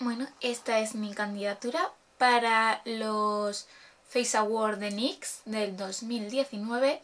Bueno, esta es mi candidatura para los Face Award de NYX del 2019.